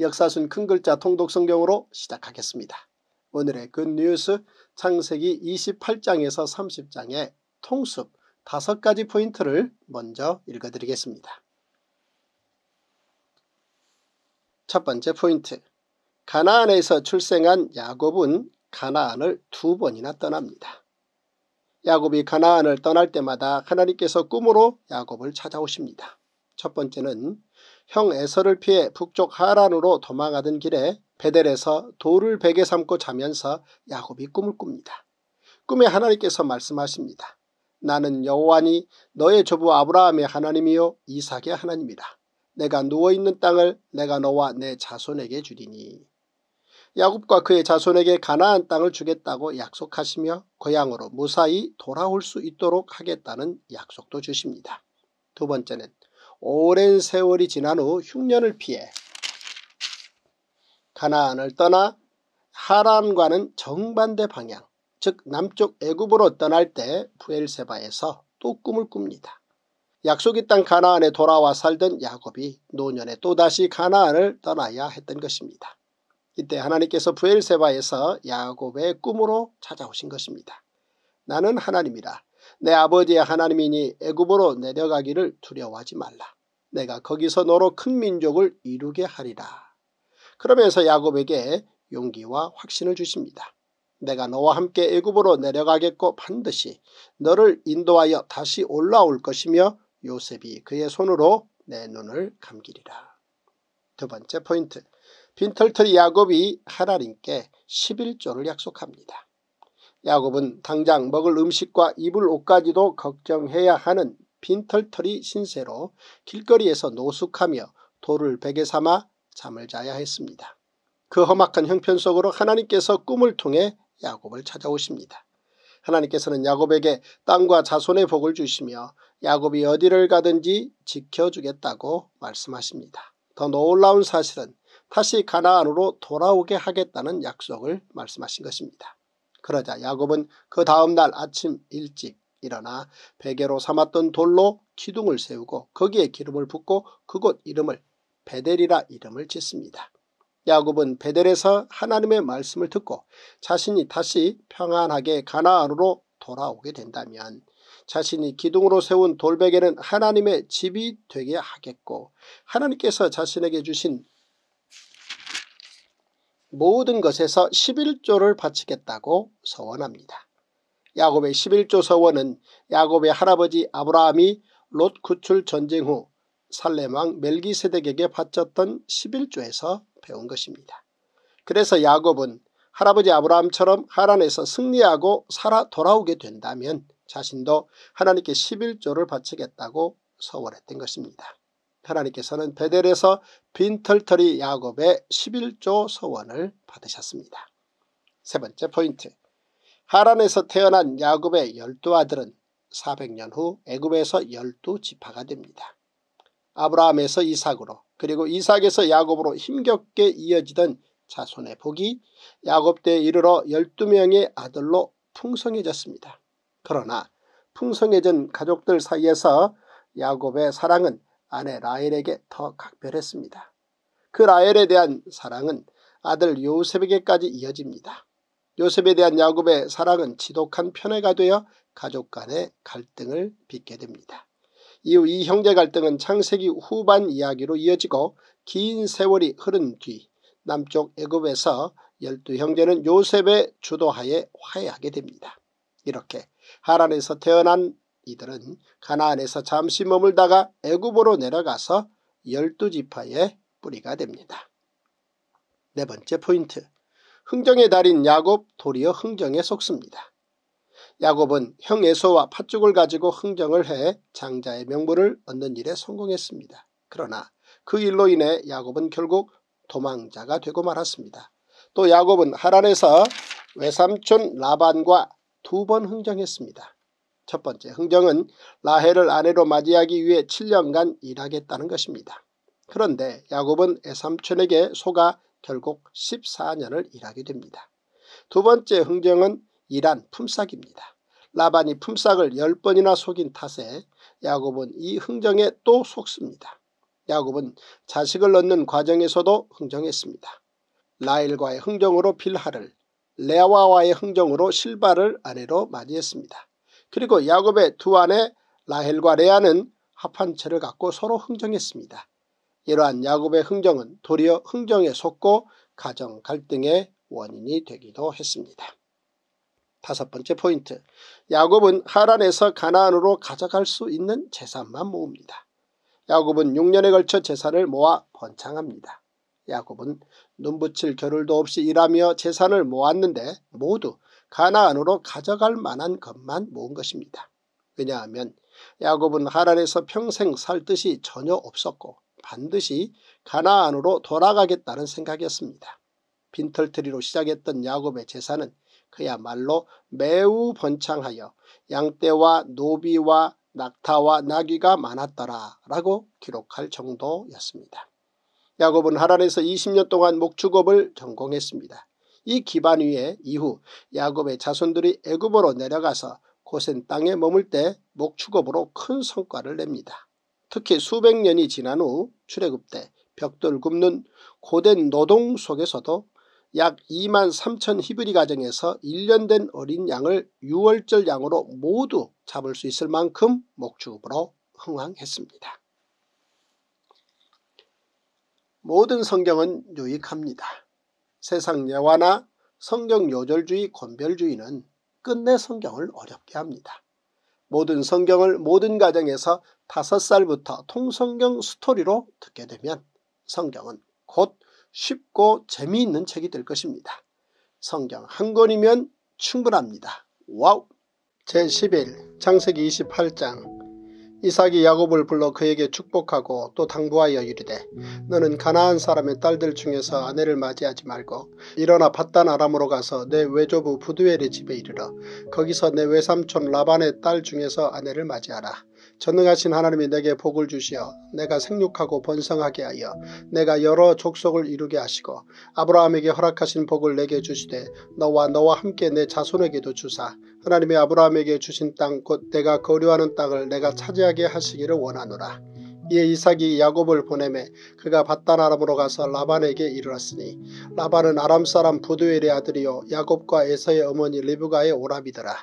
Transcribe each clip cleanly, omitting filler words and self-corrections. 역사순 큰 글자 통독성경으로 시작하겠습니다. 오늘의 굿뉴스 창세기 28장에서 30장의 통습 5가지 포인트를 먼저 읽어드리겠습니다. 첫 번째 포인트, 가나안에서 출생한 야곱은 가나안을 두 번이나 떠납니다. 야곱이 가나안을 떠날 때마다 하나님께서 꿈으로 야곱을 찾아오십니다. 첫 번째는 형 에서를 피해 북쪽 하란으로 도망하던 길에 베델에서 돌을 베개 삼고 자면서 야곱이 꿈을 꿉니다. 꿈에 하나님께서 말씀하십니다. 나는 여호와니 너의 조부 아브라함의 하나님이요 이삭의 하나님이라. 내가 누워있는 땅을 내가 너와 내 자손에게 주리니. 야곱과 그의 자손에게 가나안 땅을 주겠다고 약속하시며 고향으로 무사히 돌아올 수 있도록 하겠다는 약속도 주십니다. 두 번째는 오랜 세월이 지난 후 흉년을 피해 가나안을 떠나 하란과는 정반대 방향, 즉 남쪽 애굽으로 떠날 때 부엘세바에서 또 꿈을 꿉니다. 약속의 땅 가나안에 돌아와 살던 야곱이 노년에 또다시 가나안을 떠나야 했던 것입니다. 이때 하나님께서 부엘세바에서 야곱의 꿈으로 찾아오신 것입니다. 나는 하나님이라. 내 아버지의 하나님이니 애굽으로 내려가기를 두려워하지 말라. 내가 거기서 너로 큰 민족을 이루게 하리라. 그러면서 야곱에게 용기와 확신을 주십니다. 내가 너와 함께 애굽으로 내려가겠고 반드시 너를 인도하여 다시 올라올 것이며 요셉이 그의 손으로 내 눈을 감기리라. 두 번째 포인트, 빈털터리 야곱이 하나님께 11조를 약속합니다. 야곱은 당장 먹을 음식과 입을 옷까지도 걱정해야 하는 빈털터리 신세로 길거리에서 노숙하며 돌을 베개 삼아 잠을 자야 했습니다. 그 험악한 형편 속으로 하나님께서 꿈을 통해 야곱을 찾아오십니다. 하나님께서는 야곱에게 땅과 자손의 복을 주시며 야곱이 어디를 가든지 지켜주겠다고 말씀하십니다. 더 놀라운 사실은 다시 가나안으로 돌아오게 하겠다는 약속을 말씀하신 것입니다. 그러자 야곱은 그 다음날 아침 일찍 일어나 베개로 삼았던 돌로 기둥을 세우고 거기에 기름을 붓고 그곳 이름을 베델이라 이름을 짓습니다. 야곱은 베델에서 하나님의 말씀을 듣고 자신이 다시 평안하게 가나안으로 돌아오게 된다면 자신이 기둥으로 세운 돌베개는 하나님의 집이 되게 하겠고 하나님께서 자신에게 주신 모든 것에서 11조를 바치겠다고 서원합니다. 야곱의 11조 서원은 야곱의 할아버지 아브라함이 롯 구출 전쟁 후 살렘왕 멜기세덱에게 바쳤던 11조에서 배운 것입니다. 그래서 야곱은 할아버지 아브라함처럼 하란에서 승리하고 살아 돌아오게 된다면 자신도 하나님께 11조를 바치겠다고 서원했던 것입니다. 하나님께서는 베델에서 빈털터리 야곱의 11조 서원을 받으셨습니다. 세 번째 포인트, 하란에서 태어난 야곱의 12아들은 400년 후 애굽에서 12지파가 됩니다. 아브라함에서 이삭으로 그리고 이삭에서 야곱으로 힘겹게 이어지던 자손의 복이 야곱 때에 이르러 12명의 아들로 풍성해졌습니다. 그러나 풍성해진 가족들 사이에서 야곱의 사랑은 아내 라헬에게 더 각별했습니다. 그 라헬에 대한 사랑은 아들 요셉에게까지 이어집니다. 요셉에 대한 야곱의 사랑은 지독한 편애가 되어 가족 간의 갈등을 빚게 됩니다. 이후 이 형제 갈등은 창세기 후반 이야기로 이어지고 긴 세월이 흐른 뒤 남쪽 애굽에서 12형제는 요셉의 주도하에 화해하게 됩니다. 이렇게 하란에서 태어난 이들은 가나안에서 잠시 머물다가 애굽으로 내려가서 12지파의 뿌리가 됩니다. 네 번째 포인트, 흥정의 달인 야곱 도리어 흥정에 속습니다. 야곱은 형 에서와 팥죽을 가지고 흥정을 해 장자의 명분을 얻는 일에 성공했습니다. 그러나 그 일로 인해 야곱은 결국 도망자가 되고 말았습니다. 또 야곱은 하란에서 외삼촌 라반과 두 번 흥정했습니다. 첫 번째 흥정은 라헬을 아내로 맞이하기 위해 7년간 일하겠다는 것입니다. 그런데 야곱은 외삼촌에게 속아 결국 14년을 일하게 됩니다. 두 번째 흥정은 이란 품삯입니다. 라반이 품삯을 10번이나 속인 탓에 야곱은 이 흥정에 또 속습니다. 야곱은 자식을 얻는 과정에서도 흥정했습니다. 라헬과의 흥정으로 빌하를, 레아와의 흥정으로 실바를 아내로 맞이했습니다. 그리고 야곱의 두 아내 라헬과 레아는 합한 채를 갖고 서로 흥정했습니다. 이러한 야곱의 흥정은 도리어 흥정에 속고 가정 갈등의 원인이 되기도 했습니다. 다섯 번째 포인트, 야곱은 하란에서 가나안으로 가져갈 수 있는 재산만 모읍니다. 야곱은 6년에 걸쳐 재산을 모아 번창합니다. 야곱은 눈붙일 겨를도 없이 일하며 재산을 모았는데 모두 가나안으로 가져갈 만한 것만 모은 것입니다. 왜냐하면 야곱은 하란에서 평생 살 뜻이 전혀 없었고 반드시 가나안으로 돌아가겠다는 생각이었습니다. 빈털터리로 시작했던 야곱의 재산은 그야말로 매우 번창하여 양떼와 노비와 낙타와 나귀가 많았더라라고 기록할 정도였습니다. 야곱은 하란에서 20년 동안 목축업을 전공했습니다. 이 기반 위에 이후 야곱의 자손들이 애굽으로 내려가서 고센 땅에 머물 때 목축업으로 큰 성과를 냅니다. 특히 수백 년이 지난 후 출애굽 때 벽돌 굽는 고된 노동 속에서도 약 23,000 히브리 가정에서 1년 된 어린 양을 유월절 양으로 모두 잡을 수 있을 만큼 목축업으로 흥황했습니다. 모든 성경은 유익합니다. 세상 예화나 성경 요절주의, 권별주의는 끝내 성경을 어렵게 합니다. 모든 성경을 모든 가정에서 5살부터 통성경 스토리로 듣게 되면 성경은 곧 쉽고 재미있는 책이 될 것입니다. 성경 한 권이면 충분합니다. 와우! 제11 창세기 28장 이삭이 야곱을 불러 그에게 축복하고 또 당부하여 이르되 너는 가나안 사람의 딸들 중에서 아내를 맞이하지 말고 일어나 밧단 아람으로 가서 내 외조부 부두엘의 집에 이르러 거기서 내 외삼촌 라반의 딸 중에서 아내를 맞이하라. 전능하신 하나님이 내게 복을 주시어 내가 생육하고 번성하게 하여 내가 여러 족속을 이루게 하시고 아브라함에게 허락하신 복을 내게 주시되 너와 함께 내 자손에게도 주사 하나님이 아브라함에게 주신 땅 곧 내가 거류하는 땅을 내가 차지하게 하시기를 원하노라. 이에 이삭이 야곱을 보내매 그가 밧단 아람으로 가서 라반에게 이르렀으니 라반은 아람 사람 부두엘의 아들이요 야곱과 에서의 어머니 리브가의 오라비더라.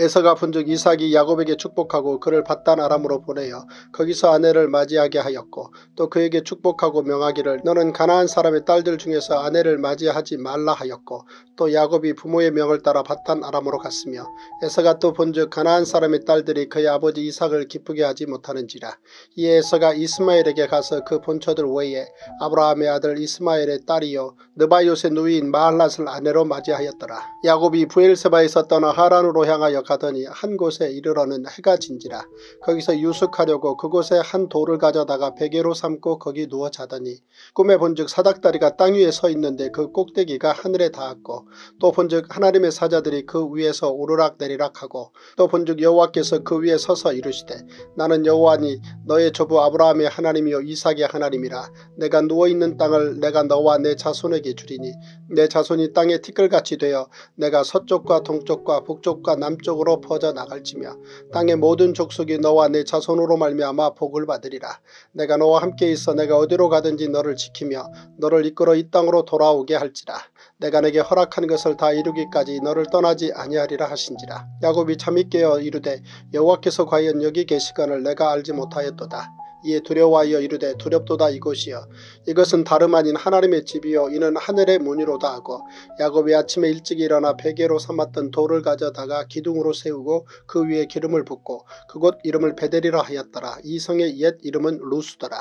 에서가 본즉 이삭이 야곱에게 축복하고 그를 밧단 아람으로 보내어 거기서 아내를 맞이하게 하였고 또 그에게 축복하고 명하기를 너는 가나안 사람의 딸들 중에서 아내를 맞이하지 말라 하였고 또 야곱이 부모의 명을 따라 밧단 아람으로 갔으며 에서가 또 본즉 가나안 사람의 딸들이 그의 아버지 이삭을 기쁘게 하지 못하는지라. 이에 에서가 이스마엘에게 가서 그 본처들 외에 아브라함의 아들 이스마엘의 딸이요 느바요의 누이인 마할랏을 아내로 맞이하였더라. 야곱이 브엘세바에서 떠나 하란으로 향하여 가더니 한 곳에 이르러는 해가 진지라. 거기서 유숙하려고 그곳에 한 돌을 가져다가 베개로 삼고 거기 누워 자더니 꿈에 본즉 사닥다리가 땅 위에 서 있는데 그 꼭대기가 하늘에 닿았고 또 본즉 하나님의 사자들이 그 위에서 오르락 내리락 하고 또 본즉 여호와께서 그 위에 서서 이르시되 나는 여호와니 너의 조부 아브라함의 하나님이요 이삭의 하나님이라. 내가 누워있는 땅을 내가 너와 내 자손에게 주리니 내 자손이 땅에 티끌같이 되어 내가 서쪽과 동쪽과 북쪽과 남쪽으로 퍼져나갈지며 땅의 모든 족속이 너와 내 자손으로 말미암아 복을 받으리라. 내가 너와 함께 있어 내가 어디로 가든지 너를 지키며 너를 이끌어 이 땅으로 돌아오게 할지라. 내가 내게 허락한 것을 다 이루기까지 너를 떠나지 아니하리라 하신지라. 야곱이 잠이 깨어 이르되 여호와께서 과연 여기 계시거늘 내가 알지 못하였도다. 이에 두려워하여 이르되 두렵도다 이곳이여 이것은 다름 아닌 하나님의 집이요 이는 하늘의 문이로다 하고 야곱이 아침에 일찍 일어나 베개로 삼았던 돌을 가져다가 기둥으로 세우고 그 위에 기름을 붓고 그곳 이름을 베델이라 하였더라. 이 성의 옛 이름은 루스더라.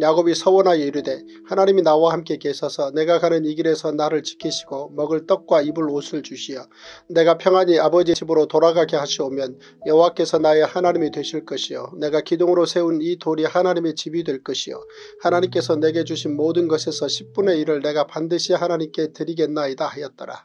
야곱이 서원하여 이르되 하나님이 나와 함께 계셔서 내가 가는 이 길에서 나를 지키시고 먹을 떡과 입을 옷을 주시어 내가 평안히 아버지 집으로 돌아가게 하시오면 여호와께서 나의 하나님이 되실 것이요 내가 기둥으로 세운 이 돌이 하나님의 집이 될 것이요 하나님께서 내게 주신 모든 것에서 10분의 1을 내가 반드시 하나님께 드리겠나이다 하였더라.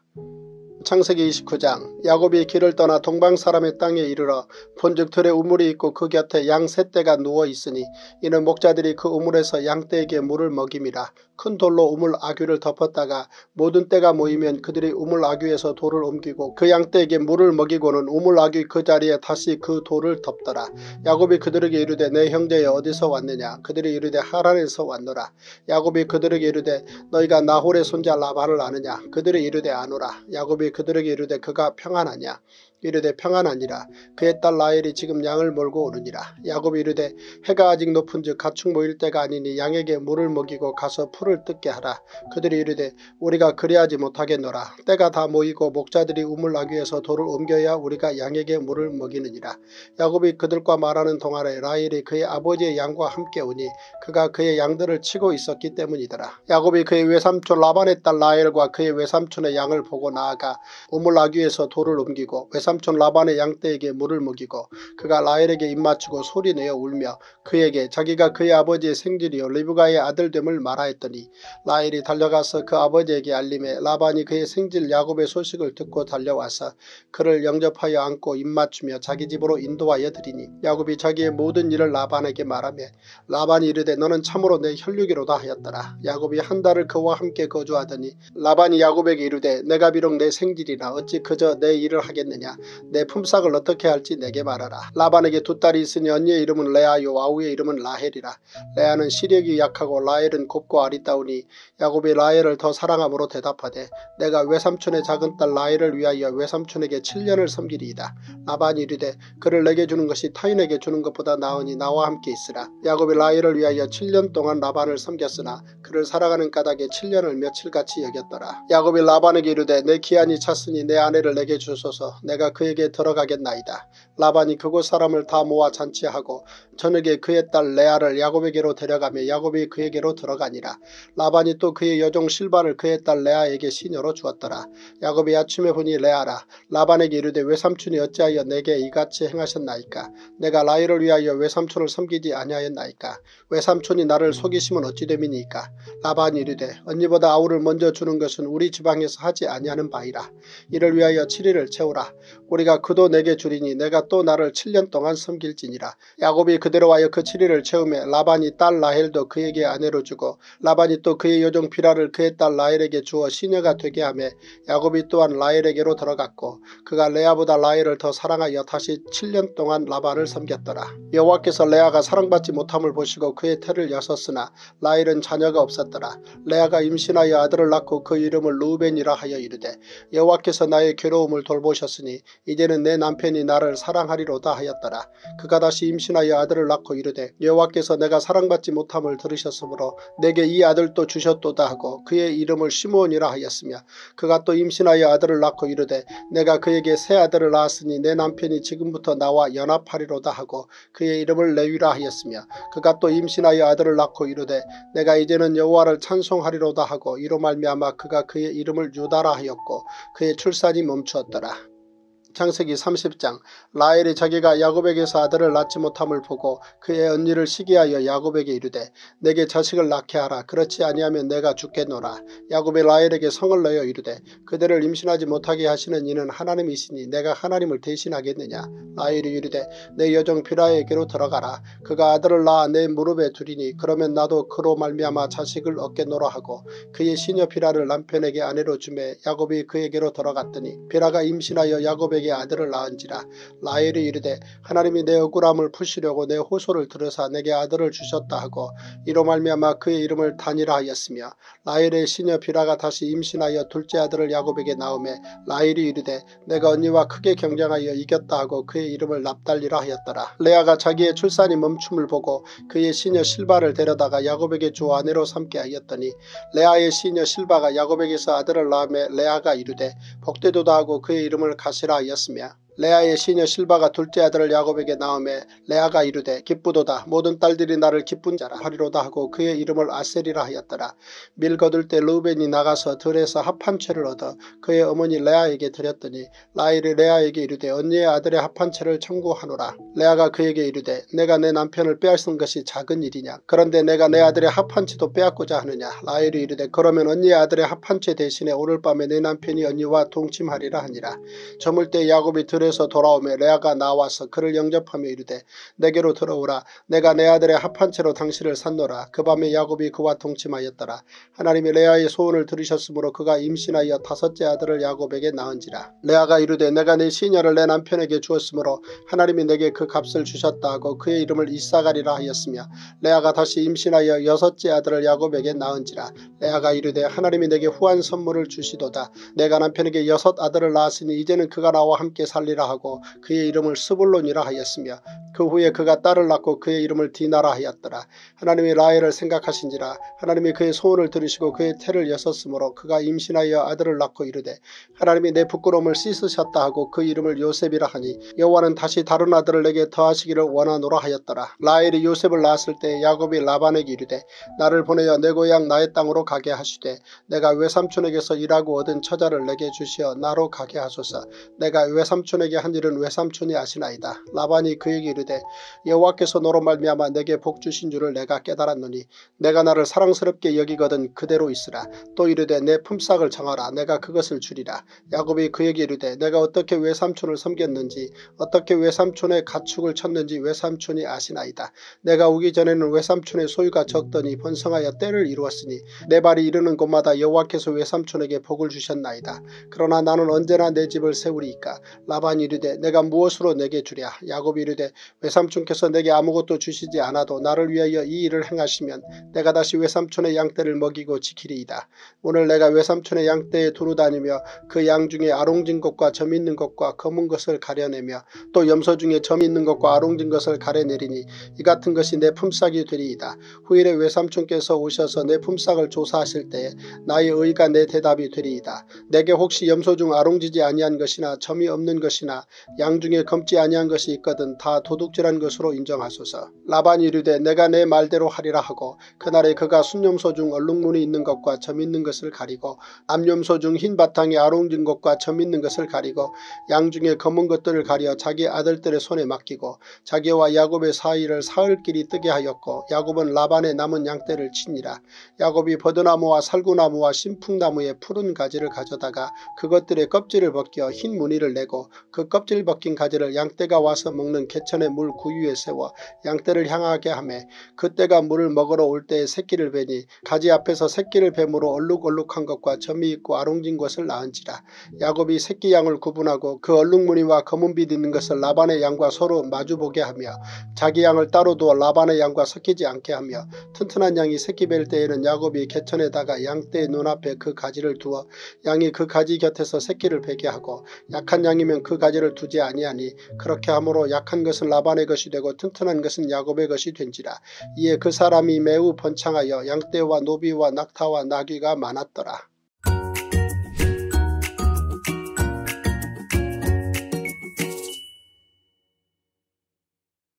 창세기 29장 야곱이 길을 떠나 동방 사람의 땅에 이르러 본즉 들에 우물이 있고 그 곁에 양 세 떼가 누워 있으니 이는 목자들이 그 우물에서 양 떼에게 물을 먹임이라. 큰 돌로 우물 아귀를 덮었다가 모든 떼가 모이면 그들이 우물 아귀에서 돌을 옮기고 그 양 떼에게 물을 먹이고는 우물 아귀 그 자리에 다시 그 돌을 덮더라. 야곱이 그들에게 이르되 내 형제여 어디서 왔느냐. 그들이 이르되 하란에서 왔노라. 야곱이 그들에게 이르되 너희가 나홀의 손자 라반을 아느냐. 그들이 이르되 아노라. 야곱이 그들에게 이르되 그가 평안하냐. 이르되 평안하니라. 그의 딸 라헬이 지금 양을 몰고 오느니라. 야곱이 이르되 해가 아직 높은즉 가축 모일 때가 아니니 양에게 물을 먹이고 가서 풀을 뜯게 하라. 그들이 이르되 우리가 그리하지 못하겠노라. 때가 다 모이고 목자들이 우물 아귀에서 돌을 옮겨야 우리가 양에게 물을 먹이느니라. 야곱이 그들과 말하는 동안에 라헬이 그의 아버지의 양과 함께 오니 그가 그의 양들을 치고 있었기 때문이더라. 야곱이 그의 외삼촌 라반의 딸 라헬과 그의 외삼촌의 양을 보고 나아가 우물 아귀에서 돌을 옮기고 삼촌 라반의 양떼에게 물을 먹이고 그가 라헬에게 입맞추고 소리내어 울며 그에게 자기가 그의 아버지의 생질이요 리브가의 아들됨을 말하였더니 라헬이 달려가서 그 아버지에게 알림해 라반이 그의 생질 야곱의 소식을 듣고 달려와서 그를 영접하여 안고 입맞추며 자기 집으로 인도하여 드리니 야곱이 자기의 모든 일을 라반에게 말하며 라반이 이르되 너는 참으로 내 혈육이로다 하였더라. 야곱이 한 달을 그와 함께 거주하더니 라반이 야곱에게 이르되 내가 비록 내 생질이나 어찌 그저 내 일을 하겠느냐. 내 품삯을 어떻게 할지 내게 말하라. 라반에게 두 딸이 있으니 언니의 이름은 레아요 아우의 이름은 라헬이라. 레아는 시력이 약하고 라헬은 곱고 아리따우니 야곱이 라헬을 더 사랑함으로 대답하되 내가 외삼촌의 작은 딸 라헬을 위하여 외삼촌에게 7년을 섬기리이다. 라반이 이르되 그를 내게 주는 것이 타인에게 주는 것보다 나으니 나와 함께 있으라. 야곱이 라헬을 위하여 7년 동안 라반을 섬겼으나 그를 사랑하는 까닭에 7년을 며칠같이 여겼더라. 야곱이 라반에게 이르되 내 기한이 찼으니 내 아내를 내게 주소서. 내가 그에게 들어가겠나이다. 라반이 그곳 사람을 다 모아 잔치하고 저녁에 그의 딸 레아를 야곱에게로 데려가며 야곱이 그에게로 들어가니라. 라반이 또 그의 여종 실바를 그의 딸 레아에게 시녀로 주었더라. 야곱이 아침에 보니 레아라. 라반에게 이르되 외삼촌이 어찌하여 내게 이같이 행하셨나이까. 내가 라헬을 위하여 외삼촌을 섬기지 아니하였나이까. 외삼촌이 나를 속이심은 어찌됨이니까. 라반이 이르되 언니보다 아우를 먼저 주는 것은 우리 지방에서 하지 아니하는 바이라. 이를 위하여 7일을 채우라. 우리가 그도 내게 주리니 내가 또 나를 7년 동안 섬길지니라. 야곱이 그대로 하여 그 7일을 채우며 라반이 딸 라헬도 그에게 아내로 주고 라반이 또 그의 여종 비라를 그의 딸 라헬에게 주어 시녀가 되게 하며 야곱이 또한 라헬에게로 들어갔고 그가 레아보다 라헬을 더 사랑하여 다시 7년 동안 라반을 섬겼더라. 여호와께서 레아가 사랑받지 못함을 보시고 그의 태를 여섰으나 라헬은 자녀가 없었더라. 레아가 임신하여 아들을 낳고 그 이름을 루벤이라 하여 이르되 여호와께서 나의 괴로움을 돌보셨으니 이제는 내 남편이 나를 사랑하리로다 하였더라. 그가 다시 임신하여 아들을 낳고 이르되 여호와께서 내가 사랑받지 못함을 들으셨으므로 내게 이 아들도 주셨도다 하고 그의 이름을 시므온이라 하였으며 그가 또 임신하여 아들을 낳고 이르되 내가 그에게 새 아들을 낳았으니 내 남편이 지금부터 나와 연합하리로다 하고 그의 이름을 레위라 하였으며 그가 또 임신하여 아들을 낳고 이르되 내가 이제는 여호와를 찬송하리로다 하고 이로 말미암아 그가 그의 이름을 유다라 하였고 그의 출산이 멈추었더라. 창세기 30장 라헬이 자기가 야곱에게서 아들을 낳지 못함을 보고 그의 언니를 시기하여 야곱에게 이르되 내게 자식을 낳게 하라. 그렇지 아니하면 내가 죽겠노라. 야곱이 라헬에게 성을 내어 이르되 그대를 임신하지 못하게 하시는 이는 하나님이시니 내가 하나님을 대신하겠느냐. 라헬이 이르되 내 여종 비라에게로 들어가라. 그가 아들을 낳아 내 무릎에 두리니 그러면 나도 그로 말미암아 자식을 얻겠노라 하고 그의 시녀 비라를 남편에게 아내로 주매 야곱이 그에게로 들어갔더니 비라가 임신하여 야곱에게 아들을 낳은지라. 라헬이 이르되 하나님이 내 억울함을 푸시려고 내 호소를 들으사 내게 아들을 주셨다 하고 이로 말미암아 그의 이름을 다니라 하였으며 라헬의 시녀 비라가 다시 임신하여 둘째 아들을 야곱에게 낳음에 라헬이 이르되 내가 언니와 크게 경쟁하여 이겼다 하고 그의 이름을 납달리라 하였더라. 레아가 자기의 출산이 멈춤을 보고 그의 시녀 실바를 데려다가 야곱에게 주 아내로 삼게 하였더니 레아의 시녀 실바가 야곱에게서 아들을 낳음에 레아가 이르되 복되도다 하고 그의 이름을 가시라 하였으며 레아의 시녀 실바가 둘째 아들을 야곱에게 낳음에 레아가 이르되 기쁘도다 모든 딸들이 나를 기쁜 자라 하리로다 하고 그의 이름을 아셀이라 하였더라. 밀 거둘 때 르우벤이 나가서 들에서 합한 채를 얻어 그의 어머니 레아에게 드렸더니 라헬이 레아에게 이르되 언니의 아들의 합한 채를 청구하노라. 레아가 그에게 이르되 내가 내 남편을 빼앗은 것이 작은 일이냐? 그런데 내가 내 아들의 합한 채도 빼앗고자 하느냐? 라헬이 이르되 그러면 언니의 아들의 합한 채 대신에 오늘 밤에 내 남편이 언니와 동침하리라 하니라. 저물 때 야곱이 들에서 돌아오며 레아가 나와서 그를 영접하며 이르되 내게로 들어오라. 내가 내 아들의 합한 채로 당신을 산노라. 그 밤에 야곱이 그와 동침하였더라. 하나님이 레아의 소원을 들으셨으므로 그가 임신하여 다섯째 아들을 야곱에게 낳은지라. 레아가 이르되 내가 내 시녀를 내 남편에게 주었으므로 하나님이 내게 그 값을 주셨다 하고 그의 이름을 이사갈이라 하였으며 레아가 다시 임신하여 여섯째 아들을 야곱에게 낳은지라. 레아가 이르되 하나님이 내게 후한 선물을 주시도다. 내가 남편에게 여섯 아들을 낳았으니 이제는 그가 나와 함께 살리라 하고 그의 이름을 스불론이라 하였으며 그 후에 그가 딸을 낳고 그의 이름을 디나라 하였더라. 하나님이 라헬을 생각하신지라. 하나님이 그의 소원을 들으시고 그의 태를 여셨으므로 그가 임신하여 아들을 낳고 이르되 하나님이 내 부끄러움을 씻으셨다 하고 그 이름을 요셉이라 하니 여호와는 다시 다른 아들을 내게 더하시기를 원하노라 하였더라. 라헬이 요셉을 낳았을 때 야곱이 라반에게 이르되 나를 보내어 내 고향 나의 땅으로 가게 하시되 내가 외삼촌에게서 일하고 얻은 처자를 내게 주시어 나로 가게 하소서. 내가 외삼촌에게 한 일은 외삼촌이 아시나이다. 라반이 그에게 이르되 여호와께서 너로 말미암아 내게 복 주신 줄을 내가 깨달았노니 내가 나를 사랑스럽게 여기거든 그대로 있으라. 또 이르되 내 품삯을 정하라. 내가 그것을 주리라. 야곱이 그에게 이르되 내가 어떻게 외삼촌을 섬겼는지 어떻게 외삼촌의 가축을 쳤는지 외삼촌이 아시나이다. 내가 오기 전에는 외삼촌의 소유가 적더니 번성하여 때를 이루었으니 내 발이 이르는 곳마다 여호와께서 외삼촌에게 복을 주셨나이다. 그러나 나는 언제나 내 집을 세우리이까. 라반이 이르되 내가 무엇으로 내게 주랴? 야곱이 이르되 외삼촌께서 내게 아무것도 주시지 않아도 나를 위하여 이 일을 행하시면 내가 다시 외삼촌의 양떼를 먹이고 지키리이다. 오늘 내가 외삼촌의 양떼에 두루 다니며 그 양 중에 아롱진 것과 점 있는 것과 검은 것을 가려내며 또 염소 중에 점 있는 것과 아롱진 것을 가려내리니 이 같은 것이 내 품삯이 되리이다. 후일에 외삼촌께서 오셔서 내 품삯을 조사하실 때에 나의 의가 내 대답이 되리이다. 내게 혹시 염소 중 아롱지지 아니한 것이나 점이 없는 것이나 양 중에 검지 아니한 것이 있거든 다 도둑질한 것으로 인정하소서. 라반이 이르되 내가 내 말대로 하리라 하고 그날에 그가 순염소 중 얼룩무늬 있는 것과 점 있는 것을 가리고 암염소 중 흰 바탕에 아롱진 것과 점 있는 것을 가리고 양 중에 검은 것들을 가려 자기 아들들의 손에 맡기고 자기와 야곱의 사이를 사흘끼리 뜨게 하였고 야곱은 라반의 남은 양떼를 치니라. 야곱이 버드나무와 살구나무와 신풍나무의 푸른 가지를 가져다가 그것들의 껍질을 벗겨 흰 무늬를 내고 그 껍질 벗긴 가지를 양떼가 와서 먹는 개천의 물 구유에 세워 양떼를 향하게 하며 그때가 물을 먹으러 올 때에 새끼를 베니 가지 앞에서 새끼를 뱀으로 얼룩얼룩한 것과 점이 있고 아롱진 것을 낳은지라. 야곱이 새끼 양을 구분하고 그 얼룩무늬와 검은빛 있는 것을 라반의 양과 서로 마주보게 하며 자기 양을 따로 두어 라반의 양과 섞이지 않게 하며 튼튼한 양이 새끼 뵐 때에는 야곱이 개천에다가 양떼의 눈앞에 그 가지를 두어 양이 그 가지 곁에서 새끼를 베게 하고 약한 양이면 그 가지를 두지 아니하니 그렇게 함으로 약한 것은 라반의 것이 되고 튼튼한 것은 야곱의 것이 된지라. 이에 그 사람이 매우 번창하여 양떼와 노비와 낙타와 나귀가 많았더라.